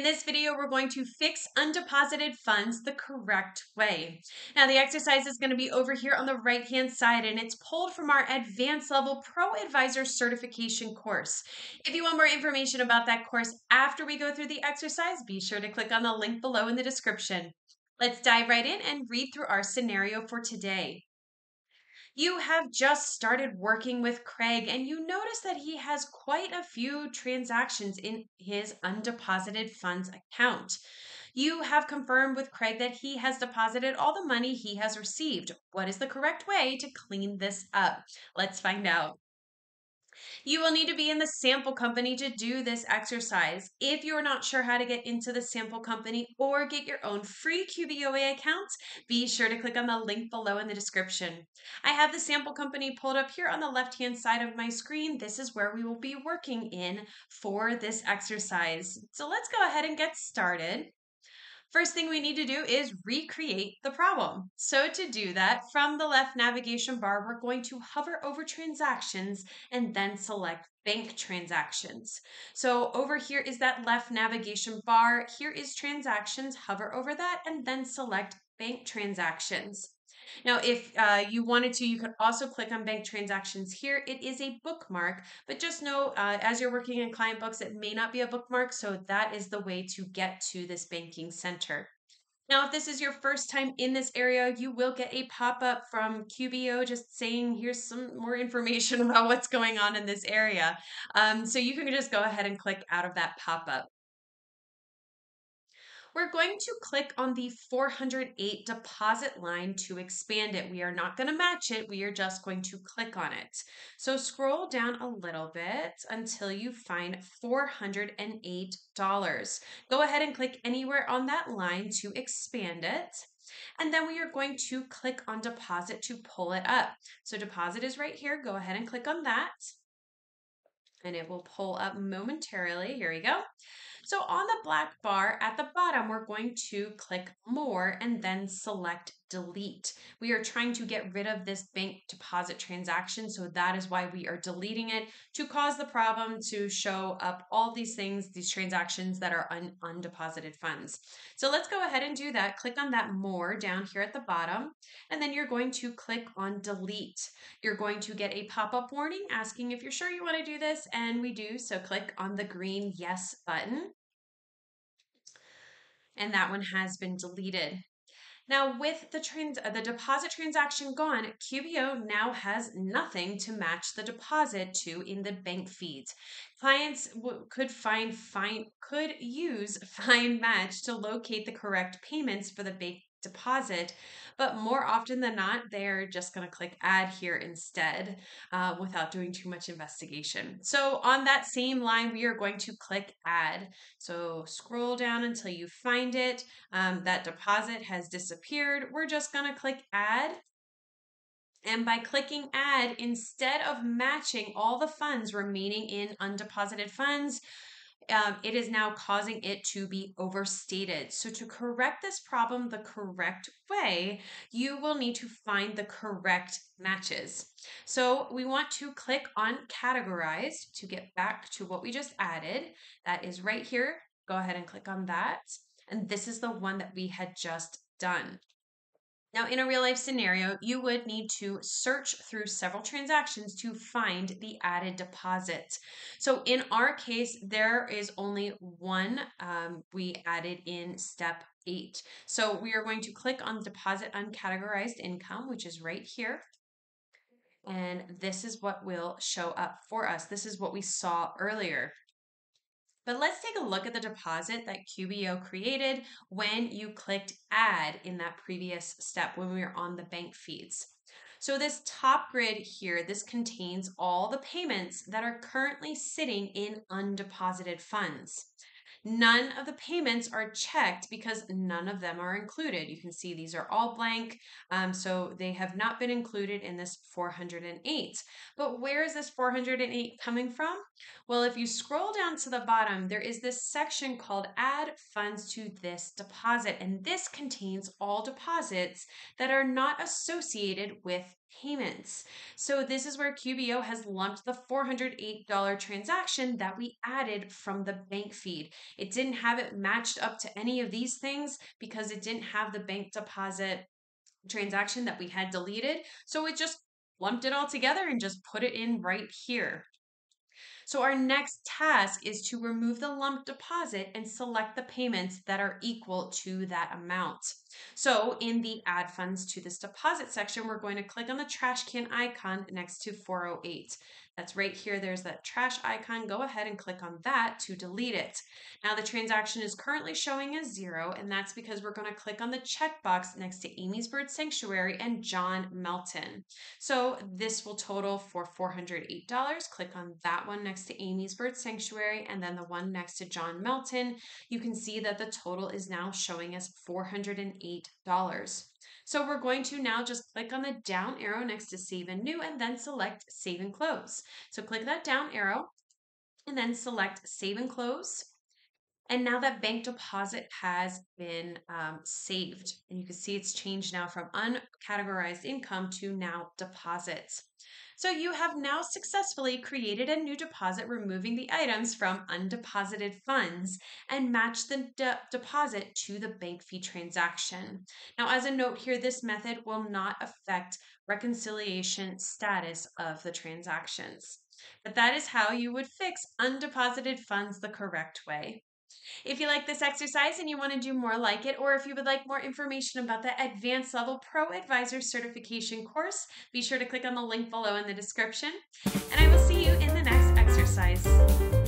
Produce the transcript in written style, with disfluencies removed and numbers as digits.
in this video, we're going to fix undeposited funds the correct way. Now, the exercise is going to be over here on the right-hand side, and it's pulled from our advanced level ProAdvisor certification course. If you want more information about that course after we go through the exercise, be sure to click on the link below in the description. Let's dive right in and read through our scenario for today. You have just started working with Craig and you notice that he has quite a few transactions in his undeposited funds account. You have confirmed with Craig that he has deposited all the money he has received. What is the correct way to clean this up? Let's find out. You will need to be in the sample company to do this exercise. If you're not sure how to get into the sample company or get your own free QBOA account, be sure to click on the link below in the description. I have the sample company pulled up here on the left-hand side of my screen. This is where we will be working in for this exercise. So let's go ahead and get started. First thing we need to do is recreate the problem. So to do that, from the left navigation bar, we're going to hover over transactions and then select bank transactions. So over here is that left navigation bar. Here is transactions, hover over that and then select bank transactions. Now, if you wanted to, you could also click on bank transactions here. It is a bookmark, but just know as you're working in client books, it may not be a bookmark. So that is the way to get to this banking center. Now, if this is your first time in this area, you will get a pop-up from QBO just saying, here's some more information about what's going on in this area. So you can just go ahead and click out of that pop-up. We're going to click on the 408 deposit line to expand it. We are not going to match it. We are just going to click on it. So scroll down a little bit until you find $408. Go ahead and click anywhere on that line to expand it. And then we are going to click on deposit to pull it up. So deposit is right here. Go ahead and click on that. And it will pull up momentarily. Here we go. So on the black bar at the bottom, we're going to click more and then select delete. We are trying to get rid of this bank deposit transaction. So that is why we are deleting it, to cause the problem to show up all these things, these transactions that are undeposited funds. So let's go ahead and do that. Click on that more down here at the bottom, and then you're going to click on delete. You're going to get a pop-up warning asking if you're sure you want to do this, and we do. So click on the green yes button. And that one has been deleted. Now, with the deposit transaction gone, QBO now has nothing to match the deposit to in the bank feeds. Clients could use Find Match to locate the correct payments for the bank deposit, but more often than not, they're just going to click add here instead without doing too much investigation. So on that same line, we are going to click add. So scroll down until you find it. That deposit has disappeared. We're just going to click add. And by clicking add, instead of matching all the funds remaining in undeposited funds, it is now causing it to be overstated. So to correct this problem the correct way, you will need to find the correct matches. So we want to click on categorize to get back to what we just added. That is right here. Go ahead and click on that. And this is the one that we had just done. Now, in a real life scenario, you would need to search through several transactions to find the added deposit. So in our case, there is only one we added in step 8. So we are going to click on deposit uncategorized income, which is right here. And this is what will show up for us. This is what we saw earlier. But let's take a look at the deposit that QBO created when you clicked add in that previous step when we were on the bank feeds. So this top grid here, this contains all the payments that are currently sitting in undeposited funds. None of the payments are checked because none of them are included. You can see these are all blank, so they have not been included in this 408. But where is this 408 coming from? Well, if you scroll down to the bottom, there is this section called Add Funds to This Deposit, and this contains all deposits that are not associated with payments. So this is where QBO has lumped the $408 transaction that we added from the bank feed. It didn't have it matched up to any of these things because it didn't have the bank deposit transaction that we had deleted. So it just lumped it all together and just put it in right here. So our next task is to remove the lump deposit and select the payments that are equal to that amount. So in the Add Funds to this Deposit section, we're going to click on the trash can icon next to 408. That's right here. There's that trash icon. Go ahead and click on that to delete it. Now the transaction is currently showing as zero, and that's because we're going to click on the checkbox next to Amy's Bird Sanctuary and John Melton. So this will total for $408. Click on that one next to Amy's Bird Sanctuary and then the one next to John Melton. You can see that the total is now showing as $408. So we're going to now just click on the down arrow next to Save and New and then select Save and Close. So click that down arrow and then select Save and Close. And now that bank deposit has been saved. And you can see it's changed now from uncategorized income to now deposits. So you have now successfully created a new deposit, removing the items from undeposited funds and matched the deposit to the bank fee transaction. Now, as a note here, this method will not affect reconciliation status of the transactions. But that is how you would fix undeposited funds the correct way. If you like this exercise and you want to do more like it, or if you would like more information about the advanced level ProAdvisor certification course, be sure to click on the link below in the description, and I will see you in the next exercise.